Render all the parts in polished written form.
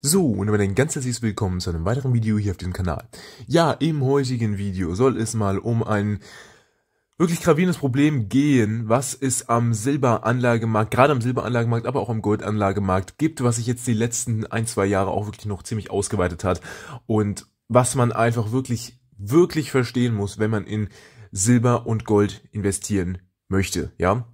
So, und damit ein ganz herzliches Willkommen zu einem weiteren Video hier auf diesem Kanal. Ja, im heutigen Video soll es mal um ein wirklich gravierendes Problem gehen, was es am Silberanlagemarkt, gerade am Silberanlagemarkt, aber auch am Goldanlagemarkt gibt, was sich jetzt die letzten ein, zwei Jahre auch wirklich noch ziemlich ausgeweitet hat und was man einfach wirklich verstehen muss, wenn man in Silber und Gold investieren möchte, ja.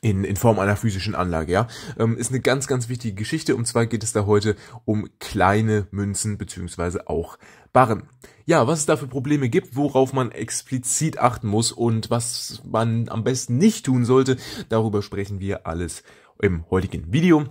In Form einer physischen Anlage, ja. Ist eine ganz wichtige Geschichte, und zwar geht es da heute um kleine Münzen beziehungsweise auch Barren. Ja, was es da für Probleme gibt, worauf man explizit achten muss und was man am besten nicht tun sollte, darüber sprechen wir alles im heutigen Video.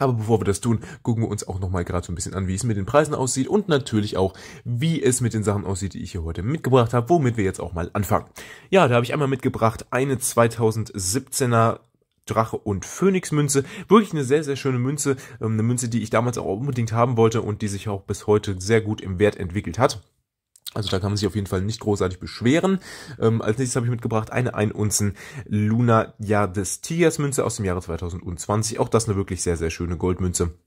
Aber bevor wir das tun, gucken wir uns auch nochmal gerade so ein bisschen an, wie es mit den Preisen aussieht und natürlich auch, wie es mit den Sachen aussieht, die ich hier heute mitgebracht habe, womit wir jetzt auch mal anfangen. Ja, da habe ich einmal mitgebracht eine 2017er Drache- und Phönix-Münze. Wirklich eine sehr schöne Münze, eine Münze, die ich damals auch unbedingt haben wollte und die sich auch bis heute sehr gut im Wert entwickelt hat. Also da kann man sich auf jeden Fall nicht großartig beschweren. Als nächstes habe ich mitgebracht eine 1 Unzen Luna Jahr des Tigers Münze aus dem Jahre 2020. Auch das eine wirklich sehr schöne Goldmünze,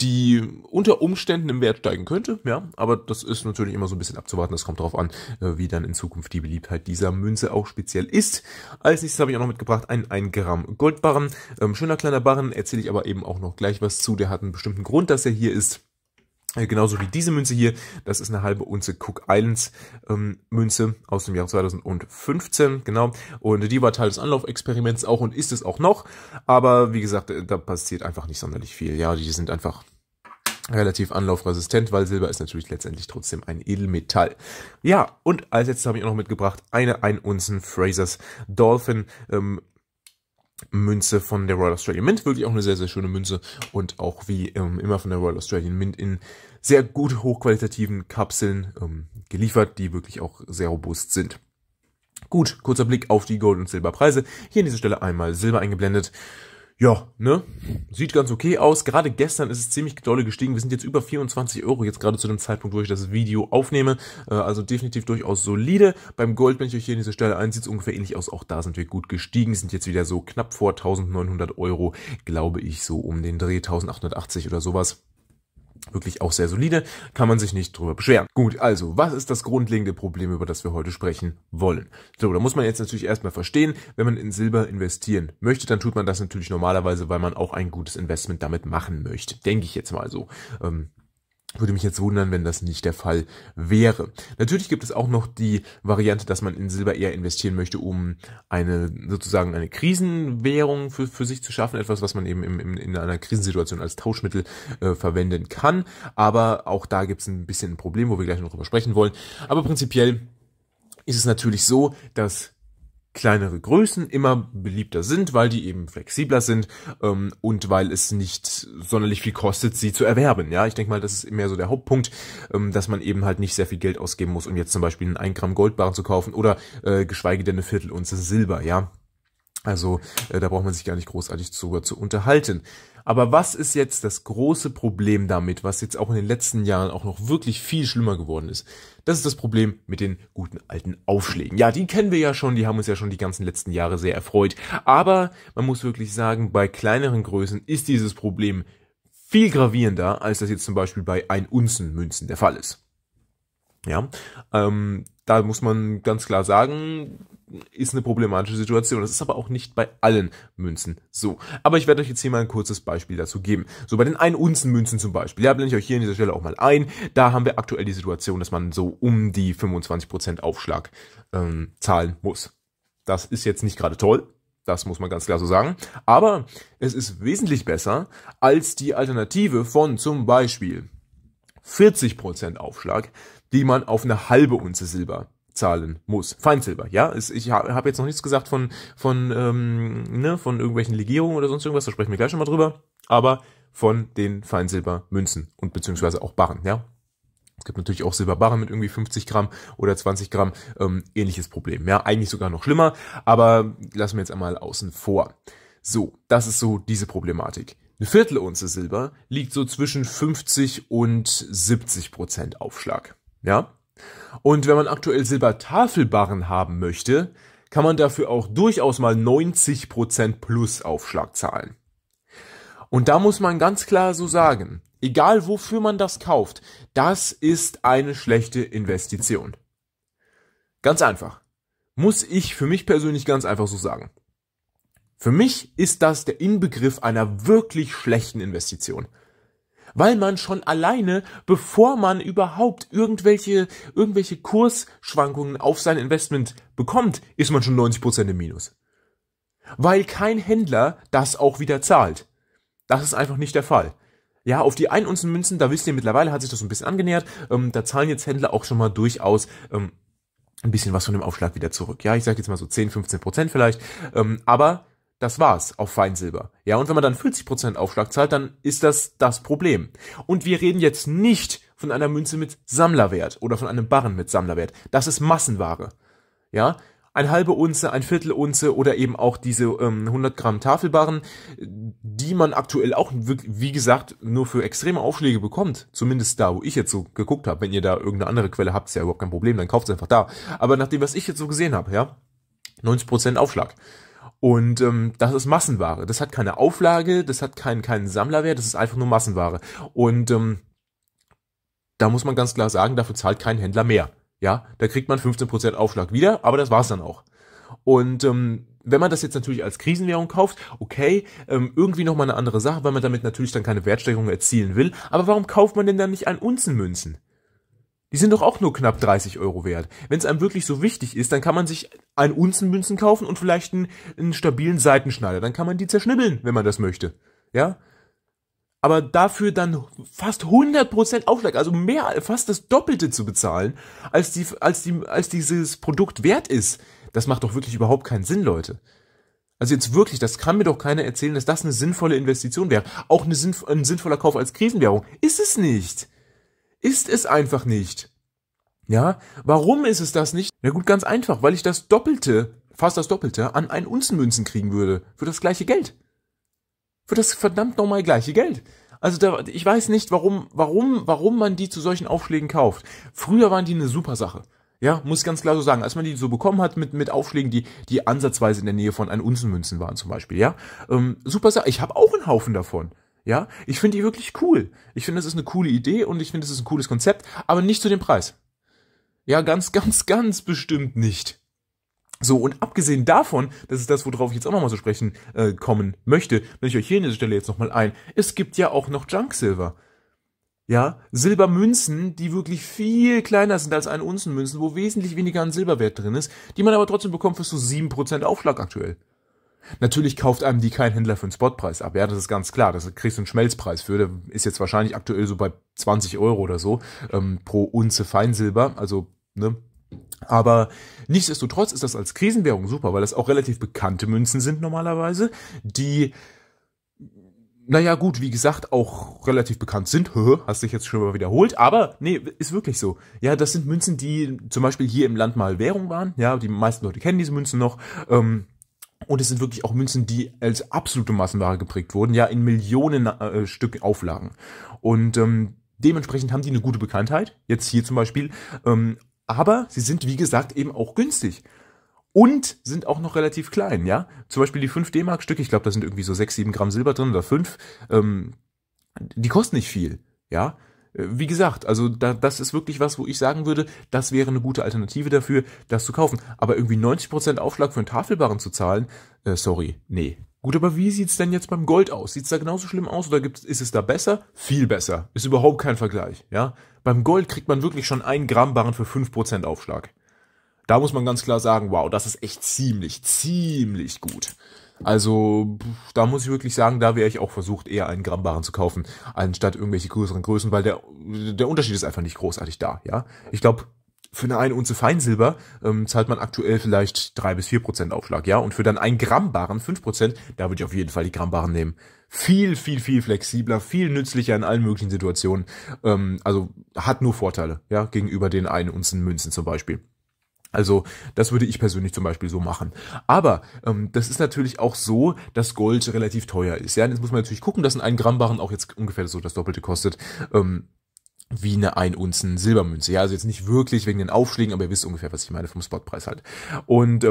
die unter Umständen im Wert steigen könnte. Ja, aber das ist natürlich immer so ein bisschen abzuwarten. Das kommt darauf an, wie dann in Zukunft die Beliebtheit dieser Münze auch speziell ist. Als nächstes habe ich auch noch mitgebracht einen 1 Gramm Goldbarren. Schöner kleiner Barren, erzähle ich aber eben auch noch gleich was zu. Der hat einen bestimmten Grund, dass er hier ist. Genauso wie diese Münze hier, das ist eine halbe Unze Cook Islands Münze aus dem Jahr 2015, genau. Und die war Teil des Anlaufexperiments auch und ist es auch noch. Aber wie gesagt, da passiert einfach nicht sonderlich viel. Ja, die sind einfach relativ anlaufresistent, weil Silber ist natürlich letztendlich trotzdem ein Edelmetall. Ja, und als letztes habe ich auch noch mitgebracht eine 1 Unzen Frasers Dolphin Münze von der Royal Australian Mint, wirklich auch eine sehr schöne Münze und auch wie immer von der Royal Australian Mint in sehr gut hochqualitativen Kapseln geliefert, die wirklich auch sehr robust sind. Gut, kurzer Blick auf die Gold- und Silberpreise. Hier an dieser Stelle einmal Silber eingeblendet. Ja, ne? Sieht ganz okay aus. Gerade gestern ist es ziemlich dolle gestiegen. Wir sind jetzt über 24 €, jetzt gerade zu dem Zeitpunkt, wo ich das Video aufnehme. Also definitiv durchaus solide. Beim Gold, wenn ich euch hier an dieser Stelle ein, sieht es ungefähr ähnlich aus. Auch da sind wir gut gestiegen, sind jetzt wieder so knapp vor 1900 €, glaube ich, so um den Dreh, 1880 oder sowas. Wirklich auch sehr solide, kann man sich nicht drüber beschweren. Gut, also, was ist das grundlegende Problem, über das wir heute sprechen wollen? So, da muss man jetzt natürlich erstmal verstehen, wenn man in Silber investieren möchte, dann tut man das natürlich normalerweise, weil man auch ein gutes Investment damit machen möchte. Denke ich jetzt mal so. Würde mich jetzt wundern, wenn das nicht der Fall wäre. Natürlich gibt es auch noch die Variante, dass man in Silber eher investieren möchte, um eine sozusagen eine Krisenwährung für sich zu schaffen. Etwas, was man eben in einer Krisensituation als Tauschmittel verwenden kann. Aber auch da gibt es ein bisschen ein Problem, wo wir gleich noch drüber sprechen wollen. Aber prinzipiell ist es natürlich so, dass kleinere Größen immer beliebter sind, weil die eben flexibler sind und weil es nicht sonderlich viel kostet, sie zu erwerben. Ja, ich denke mal, das ist mehr so der Hauptpunkt, dass man eben halt nicht sehr viel Geld ausgeben muss, um jetzt zum Beispiel einen 1 Gramm Goldbarren zu kaufen oder geschweige denn eine Viertelunze Silber. Ja, also da braucht man sich gar nicht großartig darüber zu unterhalten. Aber was ist jetzt das große Problem damit, was jetzt auch in den letzten Jahren auch noch wirklich viel schlimmer geworden ist? Das ist das Problem mit den guten alten Aufschlägen. Ja, die kennen wir ja schon, die haben uns ja schon die ganzen letzten Jahre sehr erfreut. Aber man muss wirklich sagen, bei kleineren Größen ist dieses Problem viel gravierender, als das jetzt zum Beispiel bei 1 Unzen Münzen der Fall ist. Ja, da muss man ganz klar sagen, ist eine problematische Situation. Das ist aber auch nicht bei allen Münzen so. Aber ich werde euch jetzt hier mal ein kurzes Beispiel dazu geben. So, bei den 1 Unzen Münzen zum Beispiel, ja, blende ich euch hier an dieser Stelle auch mal ein. Da haben wir aktuell die Situation, dass man so um die 25% Aufschlag zahlen muss. Das ist jetzt nicht gerade toll. Das muss man ganz klar so sagen. Aber es ist wesentlich besser als die Alternative von zum Beispiel 40% Aufschlag, die man auf eine halbe Unze Silber zahlen muss. Feinsilber, ja. Ich habe jetzt noch nichts gesagt von irgendwelchen Legierungen oder sonst irgendwas, da sprechen wir gleich schon mal drüber, aber von den Feinsilbermünzen und beziehungsweise auch Barren, ja. Es gibt natürlich auch Silberbarren mit irgendwie 50 Gramm oder 20 Gramm, ähnliches Problem, ja. Eigentlich sogar noch schlimmer, aber lassen wir jetzt einmal außen vor. So, das ist so diese Problematik. Eine Viertelunze Silber liegt so zwischen 50 und 70% Aufschlag, ja. Und wenn man aktuell Silbertafelbarren haben möchte, kann man dafür auch durchaus mal 90% plus Aufschlag zahlen. Und da muss man ganz klar so sagen, egal wofür man das kauft, das ist eine schlechte Investition. Ganz einfach. Muss ich für mich persönlich ganz einfach so sagen. Für mich ist das der Inbegriff einer wirklich schlechten Investition. Weil man schon alleine, bevor man überhaupt irgendwelche Kursschwankungen auf sein Investment bekommt, ist man schon 90% im Minus. Weil kein Händler das auch wieder zahlt. Das ist einfach nicht der Fall. Ja, auf die 1-Unzen-Münzen, da wisst ihr mittlerweile, hat sich das so ein bisschen angenähert, da zahlen jetzt Händler auch schon mal durchaus ein bisschen was von dem Aufschlag wieder zurück. Ja, ich sage jetzt mal so 10-15% vielleicht, aber das war's auf Feinsilber. Ja, und wenn man dann 40% Aufschlag zahlt, dann ist das das Problem. Und wir reden jetzt nicht von einer Münze mit Sammlerwert oder von einem Barren mit Sammlerwert. Das ist Massenware. Ja, eine halbe Unze, ein Viertel Unze oder eben auch diese 100 Gramm Tafelbarren, die man aktuell auch, wie gesagt, nur für extreme Aufschläge bekommt. Zumindest da, wo ich jetzt so geguckt habe. Wenn ihr da irgendeine andere Quelle habt, ist ja überhaupt kein Problem, dann kauft es einfach da. Aber nachdem, was ich jetzt so gesehen habe, ja, 90% Aufschlag. Und das ist Massenware. Das hat keine Auflage, das hat keinen Sammlerwert, das ist einfach nur Massenware. Und da muss man ganz klar sagen, dafür zahlt kein Händler mehr. Ja, da kriegt man 15% Aufschlag wieder, aber das war's dann auch. Und wenn man das jetzt natürlich als Krisenwährung kauft, okay, irgendwie nochmal eine andere Sache, weil man damit natürlich dann keine Wertsteigerung erzielen will. Aber warum kauft man denn dann nicht 1-Unzen-Münzen? Die sind doch auch nur knapp 30 € wert. Wenn es einem wirklich so wichtig ist, dann kann man sich 1-Unzen-Münzen kaufen und vielleicht einen stabilen Seitenschneider. Dann kann man die zerschnibbeln, wenn man das möchte. Ja? Aber dafür dann fast 100% Aufschlag, also mehr, fast das Doppelte zu bezahlen, als dieses Produkt wert ist. Das macht doch wirklich überhaupt keinen Sinn, Leute. Also jetzt wirklich, das kann mir doch keiner erzählen, dass das eine sinnvolle Investition wäre. Auch ein sinnvoller Kauf als Krisenwährung. Ist es nicht. Ist es einfach nicht. Ja, warum ist es das nicht? Na gut, ganz einfach, weil ich das Doppelte, fast das Doppelte, an 1-Unzen-Münzen kriegen würde. Für das gleiche Geld. Für das verdammt nochmal gleiche Geld. Also da, ich weiß nicht, warum man die zu solchen Aufschlägen kauft. Früher waren die eine super Sache. Ja, muss ich ganz klar so sagen. Als man die so bekommen hat mit Aufschlägen, die ansatzweise in der Nähe von 1-Unzen-Münzen waren zum Beispiel, ja. Super Sache. Ich habe auch einen Haufen davon. Ja, ich finde die wirklich cool. Ich finde, das ist eine coole Idee und ich finde, das ist ein cooles Konzept, aber nicht zu dem Preis. Ja, ganz bestimmt nicht. So, und abgesehen davon, das ist das, worauf ich jetzt auch nochmal zu sprechen kommen möchte, wenn ich euch hier an dieser Stelle jetzt nochmal ein, es gibt ja auch noch Junk-Silver. Ja, Silbermünzen, die wirklich viel kleiner sind als 1-Unzen-Münzen, wo wesentlich weniger an Silberwert drin ist, die man aber trotzdem bekommt für so 7% Aufschlag aktuell. Natürlich kauft einem die kein Händler für einen Spotpreis ab, ja, das ist ganz klar, das kriegst du einen Schmelzpreis für, der ist jetzt wahrscheinlich aktuell so bei 20 € oder so, pro Unze Feinsilber, also, ne, aber nichtsdestotrotz ist das als Krisenwährung super, weil das auch relativ bekannte Münzen sind normalerweise, die, naja gut, wie gesagt, auch relativ bekannt sind, hast dich jetzt schon mal wiederholt, aber nee, ist wirklich so. Ja, das sind Münzen, die zum Beispiel hier im Land mal Währung waren, ja, die meisten Leute kennen diese Münzen noch, und es sind wirklich auch Münzen, die als absolute Massenware geprägt wurden, ja, in Millionen Stück Auflagen. Und dementsprechend haben die eine gute Bekanntheit, jetzt hier zum Beispiel. Aber sie sind, wie gesagt, eben auch günstig. Und sind auch noch relativ klein, ja. Zum Beispiel die 5 D-Mark-Stücke, ich glaube, da sind irgendwie so 6, 7 Gramm Silber drin oder 5. Die kosten nicht viel, ja. Wie gesagt, also das ist wirklich was, wo ich sagen würde, das wäre eine gute Alternative dafür, das zu kaufen. Aber irgendwie 90% Aufschlag für einen Tafelbarren zu zahlen, sorry, nee. Gut, aber wie sieht's denn jetzt beim Gold aus? Sieht's da genauso schlimm aus oder ist es da besser? Viel besser. Ist überhaupt kein Vergleich, ja. Beim Gold kriegt man wirklich schon 1 Gramm Barren für 5% Aufschlag. Da muss man ganz klar sagen, wow, das ist echt ziemlich gut. Also, da muss ich wirklich sagen, da wäre ich auch versucht, eher einen Gramm Barren zu kaufen, anstatt irgendwelche größeren Größen, weil der Unterschied ist einfach nicht großartig da, ja. Ich glaube, für eine Unze Feinsilber zahlt man aktuell vielleicht 3 bis 4% Aufschlag, ja. Und für dann 1 Gramm Barren 5%, da würde ich auf jeden Fall die Gramm Barren nehmen. Viel flexibler, viel nützlicher in allen möglichen Situationen. Also, hat nur Vorteile, ja, gegenüber den 1-Unzen-Münzen zum Beispiel. Also das würde ich persönlich zum Beispiel so machen. Aber das ist natürlich auch so, dass Gold relativ teuer ist. Ja, jetzt muss man natürlich gucken, dass ein 1 Gramm Barren auch jetzt ungefähr so das Doppelte kostet wie eine 1-Unzen Silbermünze. Ja, also jetzt nicht wirklich wegen den Aufschlägen, aber ihr wisst ungefähr, was ich meine vom Spotpreis halt. Und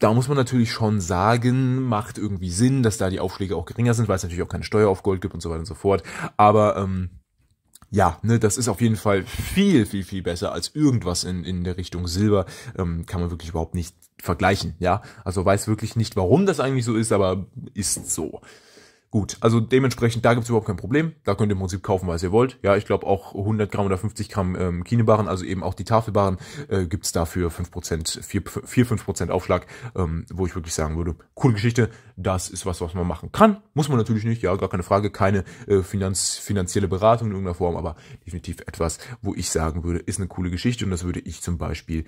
Da muss man natürlich schon sagen, macht irgendwie Sinn, dass da die Aufschläge auch geringer sind, weil es natürlich auch keine Steuer auf Gold gibt und so weiter und so fort. Aber ja, ne, das ist auf jeden Fall viel, viel, viel besser als irgendwas in der Richtung Silber. Kann man wirklich überhaupt nicht vergleichen, ja. Also weiß wirklich nicht, warum das eigentlich so ist, aber ist so. Gut, also dementsprechend, da gibt's überhaupt kein Problem. Da könnt ihr im Prinzip kaufen, was ihr wollt. Ja, ich glaube auch 100 Gramm oder 50 Gramm Kinebaren, also eben auch die Tafelbaren, gibt's dafür 5%, 4-5% Aufschlag, wo ich wirklich sagen würde, coole Geschichte, das ist was, was man machen kann. Muss man natürlich nicht, ja, gar keine Frage, keine finanzielle Beratung in irgendeiner Form, aber definitiv etwas, wo ich sagen würde, ist eine coole Geschichte und das würde ich zum Beispiel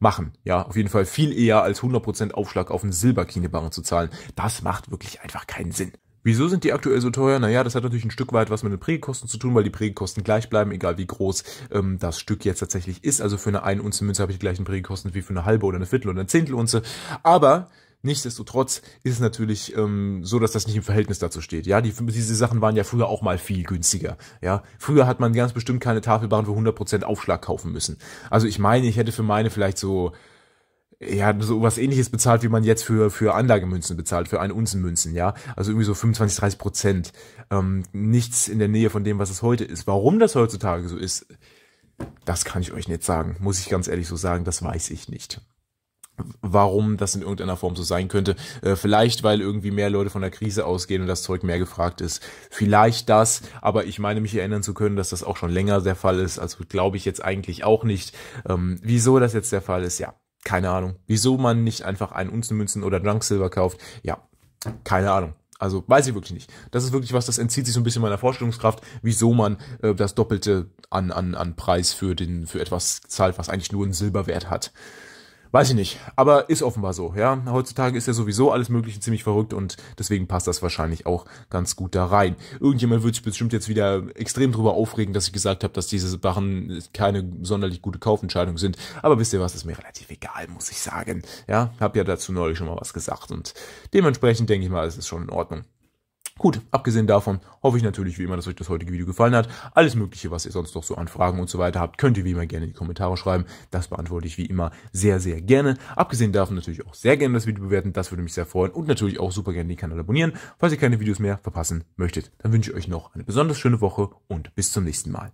machen. Ja, auf jeden Fall viel eher als 100% Aufschlag auf einen Silberkinebaren zu zahlen. Das macht wirklich einfach keinen Sinn. Wieso sind die aktuell so teuer? Naja, das hat natürlich ein Stück weit was mit den Prägekosten zu tun, weil die Prägekosten gleich bleiben, egal wie groß das Stück jetzt tatsächlich ist. Also für eine 1-Unze-Münze habe ich die gleichen Prägekosten wie für eine halbe oder eine Viertel oder eine Zehntel-Unze. Aber nichtsdestotrotz ist es natürlich so, dass das nicht im Verhältnis dazu steht. Ja, diese Sachen waren ja früher auch mal viel günstiger. Ja, früher hat man ganz bestimmt keine Tafelbaren für 100% Aufschlag kaufen müssen. Also ich meine, ich hätte für meine vielleicht so... ja, so was Ähnliches bezahlt, wie man jetzt für Anlagemünzen bezahlt, für 1-Unzen-Münzen, ja. Also irgendwie so 25-30%. Nichts in der Nähe von dem, was es heute ist. Warum das heutzutage so ist, das kann ich euch nicht sagen. Muss ich ganz ehrlich so sagen, das weiß ich nicht. Warum das in irgendeiner Form so sein könnte. Vielleicht, weil irgendwie mehr Leute von der Krise ausgehen und das Zeug mehr gefragt ist. Vielleicht das, aber ich meine mich erinnern zu können, dass das auch schon länger der Fall ist. Also glaube ich jetzt eigentlich auch nicht. Wieso das jetzt der Fall ist, ja. Keine Ahnung. Wieso man nicht einfach 1-Unzen-Münzen oder Drunk Silver kauft? Ja, keine Ahnung. Also weiß ich wirklich nicht. Das ist wirklich was, das entzieht sich so ein bisschen meiner Vorstellungskraft, wieso man das Doppelte an Preis für etwas zahlt, was eigentlich nur einen Silberwert hat. Weiß ich nicht, aber ist offenbar so, ja. Heutzutage ist ja sowieso alles Mögliche ziemlich verrückt und deswegen passt das wahrscheinlich auch ganz gut da rein. Irgendjemand wird sich bestimmt jetzt wieder extrem drüber aufregen, dass ich gesagt habe, dass diese Sachen keine sonderlich gute Kaufentscheidung sind. Aber wisst ihr was, ist mir relativ egal, muss ich sagen. Ja, hab ja dazu neulich schon mal was gesagt und dementsprechend denke ich mal, es ist schon in Ordnung. Gut, abgesehen davon hoffe ich natürlich wie immer, dass euch das heutige Video gefallen hat. Alles Mögliche, was ihr sonst noch so an Fragen und so weiter habt, könnt ihr wie immer gerne in die Kommentare schreiben. Das beantworte ich wie immer sehr, sehr gerne. Abgesehen davon natürlich auch sehr gerne das Video bewerten, das würde mich sehr freuen. Und natürlich auch super gerne den Kanal abonnieren, falls ihr keine Videos mehr verpassen möchtet. Dann wünsche ich euch noch eine besonders schöne Woche und bis zum nächsten Mal.